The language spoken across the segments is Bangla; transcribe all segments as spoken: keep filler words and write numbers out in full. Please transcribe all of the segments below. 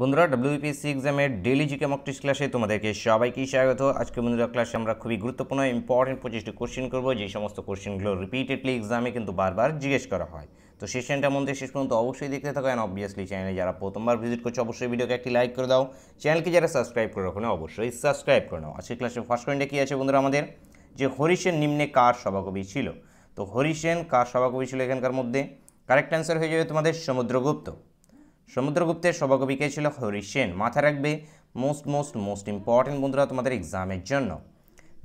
বন্ধুরা ডব্লিউপিএসসি এক্সামের ডেইলি জিকে মক টেস্ট ক্লাসে তোমাদেরকে সবাইকে স্বাগত। আজকে বন্ধুরা ক্লাসে আমরা খুবই গুরুত্বপূর্ণ ইম্পর্টেন্ট পঁচিশটি কোশ্চেন করব, যে সমস্ত কোশ্চেনগুলো রিপিটেডলি এক্সামে কিন্তু বারবার জিজ্ঞেস করা হয়। তো সেশনটা মধ্যে শেষ পর্যন্ত অবশ্যই দেখতে থাকো। অ্যান্ড অবভিয়াসলি চ্যানেলে যারা প্রথমবার ভিজিট করছো অবশ্যই ভিডিওকে একটি লাইক করে দাও, চ্যানেলকে যারা সাবস্ক্রাইব করে রাখো অবশ্যই সাবস্ক্রাইব করে নাও। আজকে ক্লাসে ফার্স্ট পয়েন্টে কী আছে বন্ধুরা আমাদের, যে হরিসেন নিম্নে কার সভাকবি ছিল? তো হরিসেন কার সভাকবি ছিল এখানকার মধ্যে? কারেক্ট অ্যান্সার হয়ে যাবে তোমাদের সমুদ্রগুপ্ত। সমুদ্রগুপ্তের সভাকবি কে ছিল? হরিসেন। মাথা রাখবে, মোস্ট মোস্ট মোস্ট ইম্পর্টেন্ট বন্ধুরা তোমাদের এক্সামের জন্য।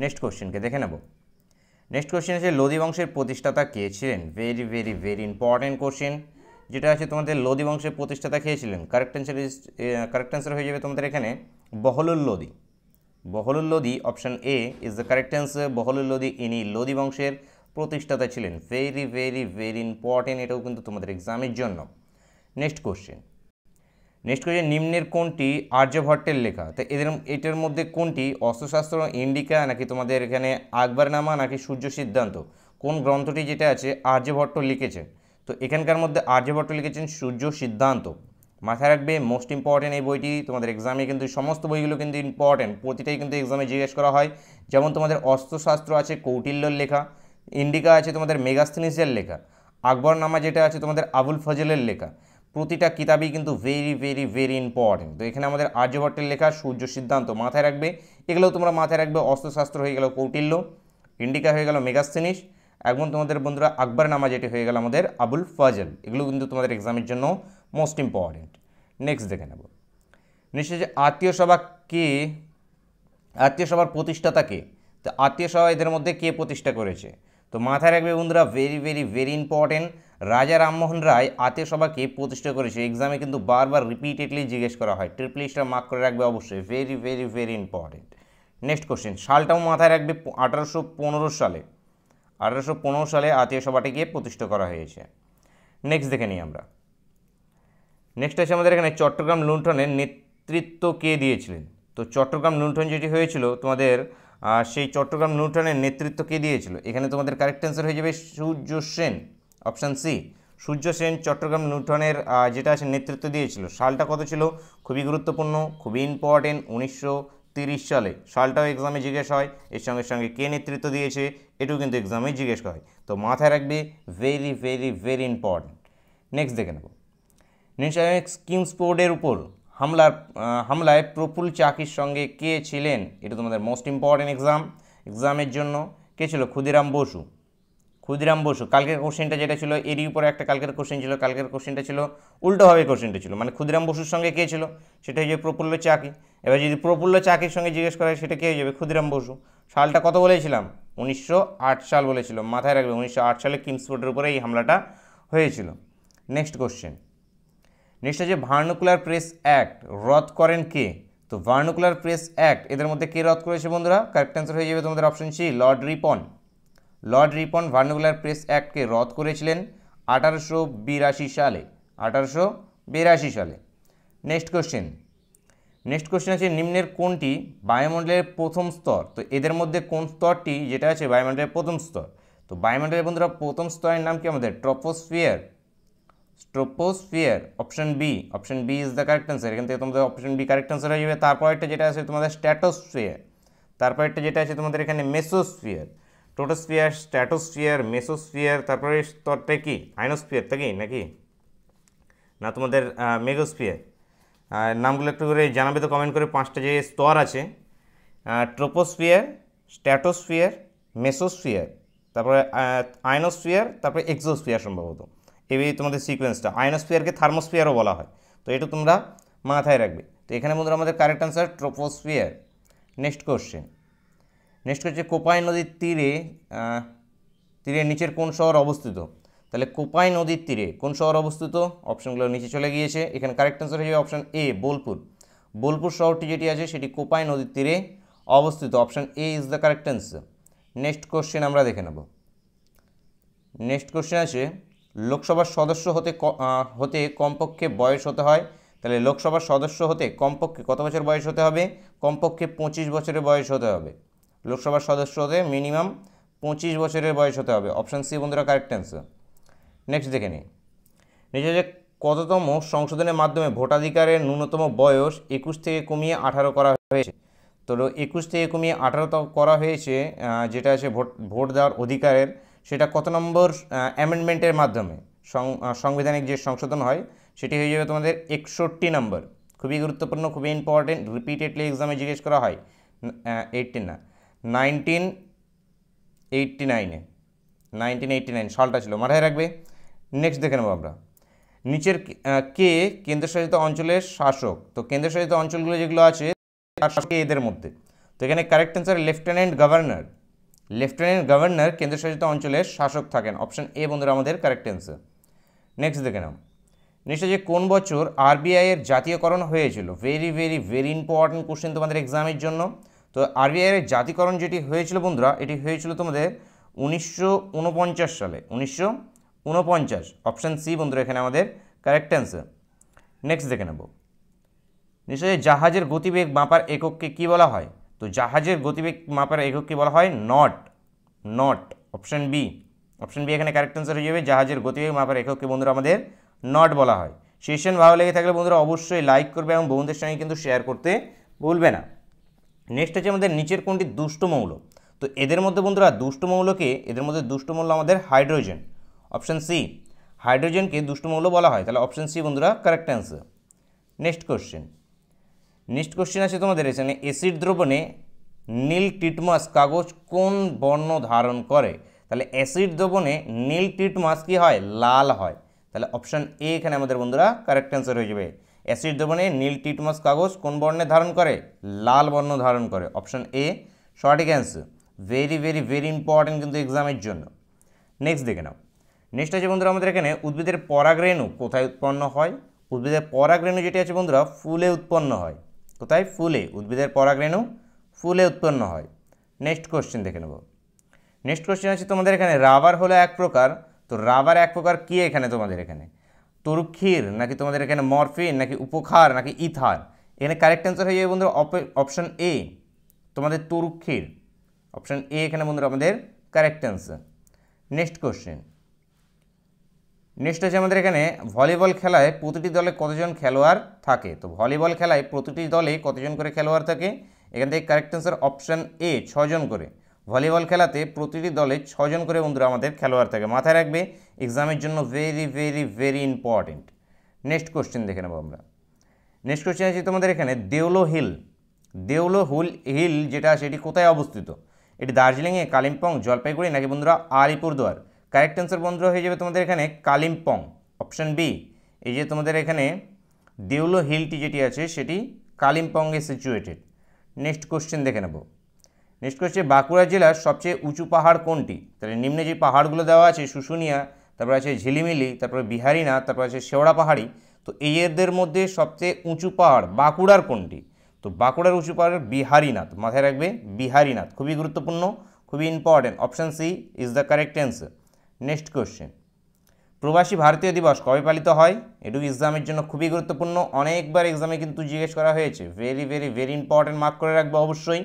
নেক্সট কোশ্চেনকে দেখে নেব। নেক্সট কোশ্চেন আছে লোদি বংশের প্রতিষ্ঠাতা কে ছিলেন? Very very very important question, যেটা আছে তোমাদের লোদি বংশের প্রতিষ্ঠাতা কে ছিলেন? কারেক্ট অ্যান্সার কারেক্ট অ্যান্সার হয়ে যাবে তোমাদের এখানে Bahlul Lodi. Bahlul Lodi option A is the correct answer. Bahlul Lodi ইনি লোদি বংশের প্রতিষ্ঠাতা ছিলেন। ভেরি ভেরি ভেরি ইম্পর্টেন্ট, এটাও কিন্তু তোমাদের এক্সামের জন্য। নেক্সট কোশ্চেন নেক্সট কোশ্চেন নিম্নের কোনটি আর্যভট্টের লেখা? তো এদের এটার মধ্যে কোনটি অস্ত্রশাস্ত্র, ইন্ডিকা নাকি তোমাদের এখানে আকবরনামা নাকি সূর্য সিদ্ধান্ত, কোন গ্রন্থটি যেটা আছে আর্যভট্ট লিখেছেন? তো এখানকার মধ্যে আর্যভট্ট লিখেছেন সূর্য সিদ্ধান্ত। মাথায় রাখবে মোস্ট ইম্পর্টেন্ট এই বইটি তোমাদের এক্সামে, কিন্তু সমস্ত বইগুলো কিন্তু ইম্পর্টেন্ট, প্রতিটাই কিন্তু এক্সামে জিজ্ঞেস করা হয়। যেমন তোমাদের অস্ত্রশাস্ত্র আছে কৌটিল্যর লেখা, ইন্ডিকা আছে তোমাদের মেগাস্থনিসের লেখা, আকবরনামা যেটা আছে তোমাদের আবুল ফজলের লেখা। প্রতিটা কিতাবই কিন্তু ভেরি ভেরি ভেরি ইম্পর্টেন্ট। তো এখানে আমাদের আর্যভট্টের লেখা, সূর্য সিদ্ধান্ত মাথায় রাখবে। এগুলো তোমরা মাথায় রাখবে। অস্ত্রশাস্ত্র হয়ে গেল কৌটিল্য, ইন্ডিকা হয়ে গেল মেগাস্থনিস, এবং তোমাদের বন্ধুরা আকবরনামা যেটি হয়ে গেল আমাদের আবুল ফজল। এগুলো কিন্তু তোমাদের এক্সামের জন্য মোস্ট ইম্পর্টেন্ট। নেক্সট দেখে নেব। নিশ্চয় যে আত্মীয় সভা কে, আত্মীয় সভার প্রতিষ্ঠাতা কে? তো আত্মীয় সভা এদের মধ্যে কে প্রতিষ্ঠা করেছে? তো মাথায় রাখবে বন্ধুরা, ভেরি ভেরি ভেরি ইম্পর্টেন্ট, রাজা রামমোহন রায় আত্মীয় সভাকে প্রতিষ্ঠা করেছে। এক্সামে কিন্তু বারবার রিপিটেডলি জিজ্ঞেস করা হয়। ট্রিপল স্টার মার্ক করে রাখবে অবশ্যই, very very very important. Next question, সালটাও মাথায় রাখবে, আঠারোশো পনেরো সালে আঠারোশো পনেরো সালে আত্মীয় সভাটিকে প্রতিষ্ঠা করা হয়েছে। নেক্সট দেখে নিই আমরা। নেক্সট আছে আমাদের এখানে চট্টগ্রাম লুণ্ঠনের নেতৃত্ব কে দিয়েছিলেন? তো চট্টগ্রাম লুণ্ঠন যেটি হয়েছিল তোমাদের, সেই চট্টগ্রাম লুণ্ঠনের নেতৃত্ব কে দিয়েছিল? এখানে তোমাদের কারেক্ট অ্যান্সার হয়ে যাবে সূর্য সেন, অপশান সি। সূর্য সেন চট্টগ্রাম লুণ্ঠনের যেটা আছে নেতৃত্ব দিয়েছিল। সালটা কত ছিল? খুবই গুরুত্বপূর্ণ, খুবই ইম্পর্টেন্ট, উনিশশো তিরিশ সালে। সালটাও এক্সামে জিজ্ঞেস হয়, এর সঙ্গে সঙ্গে কে নেতৃত্ব দিয়েছে এটাও কিন্তু এক্সামে জিজ্ঞেস হয়। তো মাথায় রাখবে, very very very important. Next দেখে নেব। নেক্সট কিংসফোর্ডের উপর হামলার হামলায় প্রফুল্ল চাকির সঙ্গে কে ছিলেন? এটা তোমাদের মোস্ট ইম্পর্টেন্ট এক্সাম এক্সামের জন্য। কে ছিল? ক্ষুদিরাম বসু। ক্ষুদিরাম বসু। কালকের কোশ্চেনটা যেটা ছিল এরই উপরে একটা কালকের কোশ্চেন ছিল, কালকের কোশ্চেনটা ছিল উল্টোভাবে কোশ্চেনটা ছিল, মানে ক্ষুদিরাম বসুর সঙ্গে কে ছিল সেটা হয়ে যাবে প্রফুল্ল চাকি। এবার যদি প্রফুল্ল চাকির সঙ্গে জিজ্ঞেস করা হয় সেটা কে হয়ে যাবে? ক্ষুদিরাম বসু। সালটা কত বলেছিলাম? উনিশশো আট সাল বলেছিল, মাথায় রাখবে। উনিশশো আট সালে কিংসফোর্ডের উপরে এই হামলাটা হয়েছিল। নেক্সট কোশ্চেন নেক্সট আছে ভার্নাকুলার প্রেস অ্যাক্ট রদ করেন কে? তো ভার্নাকুলার প্রেস অ্যাক্ট এদের মধ্যে কে রদ করেছে বন্ধুরা? কারেক্ট অ্যান্সার হয়ে যাবে তোমাদের option C, Lord Ripon. Lord Ripon vernacular press অ্যাক্টকে রদ করেছিলেন আঠারোশো বিরাশি সালে, আঠারোশো বিরাশি সালে। নেক্সট কোশ্চেন নেক্সট কোশ্চেন আছে নিম্নের কোনটি বায়ুমণ্ডলের প্রথম স্তর? তো এদের মধ্যে কোন স্তরটি যেটা আছে বায়ুমণ্ডলের প্রথম স্তর? তো বায়ুমণ্ডলের বন্ধুরা প্রথম স্তরের নাম কি আমাদের? Troposphere. Troposphere, option B. Option B is the correct answer. এখান থেকে তোমাদের অপশন বি কারেক্ট অ্যান্সার হয়ে যাবে। তারপরেরটা যেটা আছে তোমাদের স্ট্র্যাটোস্ফিয়ার, তারপরেরটা যেটা আছে তোমাদের এখানে মেসোস্ফিয়ার। ট্রোপোস্ফিয়ার, স্ট্র্যাটোস্ফিয়ার, মেসোস্ফিয়ার, তারপরে স্তরটা কি আইনোস্ফিয়ার থেকে নাকি না তোমাদের মেগোস্ফিয়ার? নামগুলো একটু করে জানাবে তো কমেন্ট করে। পাঁচটা যে স্তর আছে, ট্রোপোস্ফিয়ার, স্ট্র্যাটোস্ফিয়ার, মেসোস্ফিয়ার, তারপরে আইনোস্ফিয়ার, তারপরে এক্সোস্ফিয়ার সম্ভবত। এই তোমাদের সিকোয়েন্সটা। আয়নোস্ফিয়ারকে থার্মোস্ফিয়ারও বলা হয়, তো এটা তোমরা মাথায় রাখবে। তো এখানে বন্ধুরা আমাদের correct answer troposphere. Next question next হচ্ছে কোপাই নদীর তীরে তীরে নিচের কোন শহর অবস্থিত? তাহলে কোপাই নদীর তীরে কোন শহর অবস্থিত? অপশনগুলো নিচে চলে গিয়েছে। এখানে কারেক্ট অ্যান্সার হয়ে যাবে অপশন এ, বোলপুর। বোলপুর শহরটি যেটি আছে সেটি কোপাই নদীর তীরে অবস্থিত। Option A is the correct answer. Next question আমরা দেখে নেব। নেক্সট কোশ্চেন আছে লোকসভার সদস্য হতে হতে কমপক্ষে বয়স হতে হয়। তাহলে লোকসভার সদস্য হতে কমপক্ষে কত বছর বয়স হতে হবে? কমপক্ষে পঁচিশ বছরের বয়স হতে হবে। লোকসভার সদস্য হতে মিনিমাম পঁচিশ বছরের বয়স হতে হবে। অপশান সি বন্ধুরা কারেক্ট অ্যান্সার। নেক্সট দেখে নিই। নিচে যে কততম সংশোধনের মাধ্যমে ভোটাধিকারের ন্যূনতম বয়স একুশ থেকে কমিয়ে আঠারো করা হয়েছে। তো একুশ থেকে কমিয়ে আঠারো করা হয়েছে, যেটা আছে ভোট ভোট দেওয়ার অধিকারের, সেটা কত নম্বর অ্যামেন্ডমেন্টের মাধ্যমে সাংবিধানিক যে সংশোধন হয় সেটি হয়ে যাবে তোমাদের একষট্টি নম্বর। খুবই গুরুত্বপূর্ণ, খুবই ইম্পর্টেন্ট, রিপিটেডলি এক্সামে জিজ্ঞেস করা হয়। এইটিন না নাইনটিন এইটটি নাইনে নাইনটিন এইটটি নাইন সালটা ছিল, মাথায় রাখবে। নেক্সট দেখে নেবো আমরা নিচের কে কেন্দ্রশাসিত অঞ্চলের শাসক। তো কেন্দ্রশাসিত অঞ্চলগুলো যেগুলো আছে কে এদের মধ্যে, তো এখানে correct answer lieutenant governor. Lieutenant governor কেন্দ্রশাসিত অঞ্চলের শাসক থাকেন, অপশন এ বন্ধুরা আমাদের কারেক্ট অ্যান্সার। নেক্সট দেখে নাও নিশ্চয় যে কোন বছর আরবিআই এর জাতীয়করণ হয়েছিল। Very very very important question তোমাদের এক্সামের জন্য। তো আরবিআই এর জাতীয়করণ যেটি হয়েছিল বন্ধুরা, এটি হয়েছিল তোমাদের উনিশশো উনপঞ্চাশ সালে, উনিশশো উনপঞ্চাশ অপশান সি বন্ধুরা এখানে আমাদের কারেক্ট অ্যান্সার। নেক্সট দেখে নেব নিশ্চয়ই জাহাজের গতিবেগ মাপার এককে কী বলা হয়। তো জাহাজের গতিবেগ মাপার এককে বলা হয় knot, knot option B, option B এখানে কারেক্ট অ্যান্সার হয়ে যাবে। জাহাজের গতিবেগ মাপার এককে বন্ধুরা আমাদের নট বলা হয়। সেশন ভালো লেগে থাকলে বন্ধুরা অবশ্যই লাইক করবে এবং বন্ধুদের সঙ্গে কিন্তু শেয়ার করতে ভুলবে না। নেক্সট হচ্ছে আমাদের নিচের কোনটি দুষ্ট মৌল। তো এদের মধ্যে বন্ধুরা দুষ্ট মৌলকে, এদের মধ্যে দুষ্ট মৌল আমাদের হাইড্রোজেন, অপশান সি, হাইড্রোজেনকে দুষ্ট মৌল বলা হয়। তাহলে অপশান সি বন্ধুরা correct answer. Next question, next question আছে তোমাদের এখানে অ্যাসিড দ্রবণে নীল টিটমাস কাগজ কোন বর্ণ ধারণ করে। তাহলে অ্যাসিড দ্রবণে নীল টিটমাস কী হয়, লাল হয়। তাহলে অপশান এ এখানে আমাদের বন্ধুরা কারেক্ট অ্যান্সার হয়ে যাবে। অ্যাসিড দ্রবণে নীল টিটমাস কাগজ কোন বর্ণে ধারণ করে, লাল বর্ণ ধারণ করে, অপশান এ সঠিক answer. Very very very important কিন্তু এক্সামের জন্য। নেক্সট দেখে নাও নেক্সট আছে বন্ধুরা আমাদের এখানে উদ্ভিদের পরাগরেণু কোথায় উৎপন্ন হয়। উদ্ভিদের পরাগরেণু যেটি আছে বন্ধুরা ফুলে উৎপন্ন হয়, কোথায়, ফুলে, উদ্ভিদের পরাগরেণু ফুলে উৎপন্ন হয়। নেক্সট কোশ্চেন দেখে নেব। নেক্সট কোশ্চেন আছে তোমাদের এখানে রাবার হলো এক প্রকার। তো রাবার এক প্রকার কী এখানে তোমাদের এখানে তরুক্ষীর নাকি তোমাদের এখানে মরফিন নাকি উপক্ষার নাকি ইথার। এখানে কারেক্ট অ্যান্সার হয়ে যাবে বন্ধুরা অপশান এ তোমাদের তরুক্ষীর, অপশান এ এখানে বন্ধুরা আমাদের correct answer. Next question next আছে আমাদের এখানে ভলিবল খেলায় প্রতিটি দলে কতজন খেলোয়াড় থাকে। তো ভলিবল খেলায় প্রতিটি দলে কতজন করে খেলোয়াড় থাকে, এখান থেকে কারেক্ট অ্যান্সার অপশান এ ছজন করে। ভলিবল খেলাতে প্রতিটি দলে ছজন করে বন্ধুরা আমাদের খেলোয়াড় থাকে, মাথায় রাখবে এক্সামের জন্য, very very very important. Next question দেখে নেব আমরা। নেক্সট কোশ্চেন আছে তোমাদের এখানে দেওলো হিল, দেওলো হুল হিল যেটা সেটি কোথায় অবস্থিত। এটি দার্জিলিংয়ে, কালিম্পং, জলপাইগুড়ি নাকি বন্ধুরা আলিপুরদুয়ার। কারেক্ট অ্যান্সার বন্ধুরা হয়ে যাবে তোমাদের এখানে কালিম্পং, অপশান বি। এই যে তোমাদের এখানে দেওলো হিলটি যেটি আছে সেটি কালিম্পংয়ে সিচুয়েটেড। নেক্সট কোশ্চেন দেখে নেব। নেক্সট কোশ্চেন বাঁকুড়া জেলার সবচেয়ে উঁচু পাহাড় কোনটি। তাহলে নিম্নে যে পাহাড়গুলো দেওয়া আছে শুশুনিয়া, তারপর আছে ঝিলিমিলি, তারপরে বিহারিনাথ, তারপর আছে শেওড়া পাহাড়ি। তো এদের মধ্যে সবচেয়ে উঁচু পাহাড় বাঁকুড়ার কোনটি। তো বাঁকুড়ার উঁচু পাহাড় বিহারিনাথ, মাথায় রাখবে বিহারিনাথ, খুবই গুরুত্বপূর্ণ, খুবই important, option C is the correct answer. Next question Pravasi Bharatiya দিবস কবে পালিত হয়, এটু এক্সামের জন্য খুবই গুরুত্বপূর্ণ, অনেকবার এক্সামে কিন্তু জিজ্ঞেস করা হয়েছে। Very very very important, mark করে রাখবো অবশ্যই,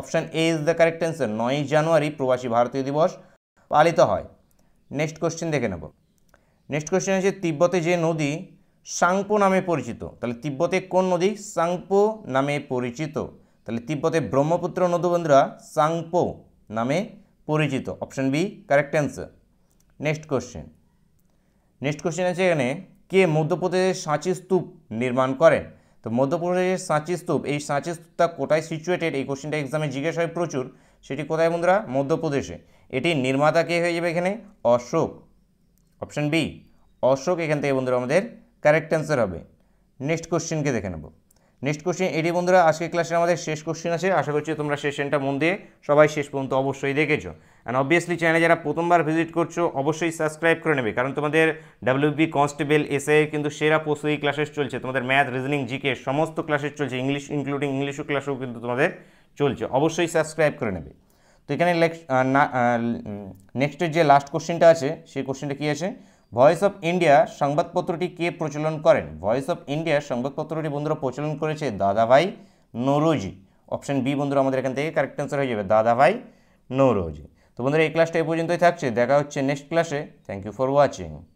option A is the correct answer. নয়ই জানুয়ারি প্রবাসী ভারতীয় দিবস পালিত হয়। নেক্সট কোশ্চেন দেখে নেব। নেক্সট কোশ্চেন আছে তিব্বতে যে নদী সাংপো নামে পরিচিত। তাহলে তিব্বতে কোন নদী সাংপো নামে পরিচিত। তাহলে তিব্বতে ব্রহ্মপুত্র নদী বন্ধুরা সাংপো নামে পরিচিত, option B correct answer. Next question next question আছে এখানে কে মধ্যপ্রদেশের সাঁচি স্তূপ নির্মাণ করেন। তো মধ্যপ্রদেশের সাঁচি স্তূপ, এই সাঁচি স্তূপটা কোথায় সিচুয়েটেড, এই কোশ্চেনটা এক্সামে জিজ্ঞেস হয় প্রচুর। সেটি কোথায় বন্ধুরা, মধ্যপ্রদেশে। এটির নির্মাতা কে হয়ে যাবে এখানে অশোক, অপশান বি অশোক এখান থেকে বন্ধুরা আমাদের কারেক্ট অ্যান্সার হবে। নেক্সট কোশ্চেনকে দেখে নেব। নেক্সট কোশ্চেন এটি বন্ধুরা আজকের ক্লাসে আমাদের শেষ কোশ্চেন আছে। আশা করছি তোমরা সেশনটা মন দিয়ে সবাই শেষ পর্যন্ত অবশ্যই দেখেছো। অ্যান্ড অবভিয়াসলি চ্যানেলে যারা প্রথমবার ভিজিট করছো অবশ্যই সাবস্ক্রাইব করে নেবে, কারণ তোমাদের ডাব্লিউবি কনস্টেবল এসএ কিন্তু সেরা প্রস্তুতি ক্লাসেস চলছে, তোমাদের ম্যাথ, রিজনিং, জিকে সমস্ত ক্লাসেস চলছে, ইংলিশ ইনক্লুডিং ইংলিশও ক্লাসও কিন্তু তোমাদের চলছে, অবশ্যই সাবস্ক্রাইব করে নেবে। তো এখানে নেক্সটের যে লাস্ট কোশ্চেনটা আছে সেই কোশ্চেনটা কী আছে, ভয়েস অফ ইন্ডিয়া সংবাদপত্রটি কে প্রচলন করেন। ভয়েস অফ ইন্ডিয়া সংবাদপত্রটি বন্ধুরা প্রচলন করেছে দাদাভাই নৌরোজি, অপশান বি বন্ধুরা আমাদের এখান থেকে কারেক্ট অ্যান্সার হয়ে যাবে দাদাভাই নৌরোজি। তো বন্ধুরা এই ক্লাসটা এই পর্যন্তই থাকছে, দেখা হচ্ছে নেক্সট ক্লাসে। Thank you for watching.